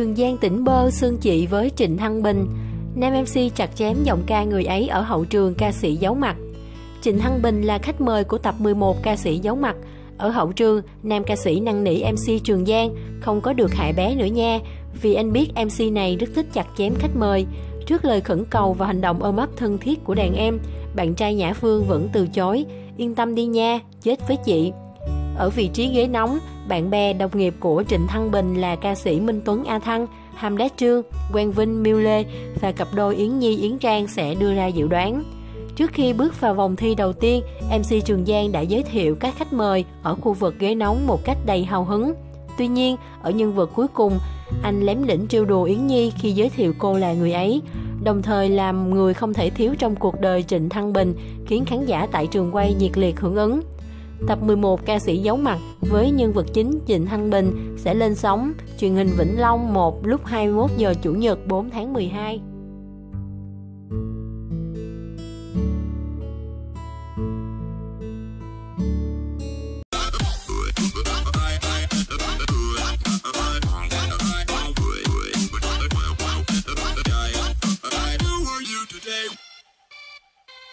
Trường Giang tỉnh bơ xương chị với Trịnh Thăng Bình. Nam MC chặt chém giọng ca người ấy ở hậu trường ca sĩ giấu mặt. Trịnh Thăng Bình là khách mời của tập 11 ca sĩ giấu mặt. Ở hậu trường, nam ca sĩ năn nỉ MC Trường Giang không có được hại bé nữa nha, vì anh biết MC này rất thích chặt chém khách mời. Trước lời khẩn cầu và hành động ôm ấp thân thiết của đàn em, bạn trai Nhã Phương vẫn từ chối. Yên tâm đi nha, chết với chị. Ở vị trí ghế nóng, bạn bè đồng nghiệp của Trịnh Thăng Bình là ca sĩ Minh Tuấn A Thăng, Hàm Đế Trương, Quang Vinh, Miu Lê và cặp đôi Yến Nhi, Yến Trang sẽ đưa ra dự đoán. Trước khi bước vào vòng thi đầu tiên, MC Trường Giang đã giới thiệu các khách mời ở khu vực ghế nóng một cách đầy hào hứng. Tuy nhiên, ở nhân vật cuối cùng, anh lém lỉnh trêu đùa Yến Nhi khi giới thiệu cô là người ấy, đồng thời làm người không thể thiếu trong cuộc đời Trịnh Thăng Bình, khiến khán giả tại trường quay nhiệt liệt hưởng ứng. Tập 11 ca sĩ giấu mặt với nhân vật chính Trịnh Thăng Bình sẽ lên sóng truyền hình Vĩnh Long 1 lúc 21 giờ Chủ nhật 4 tháng 12.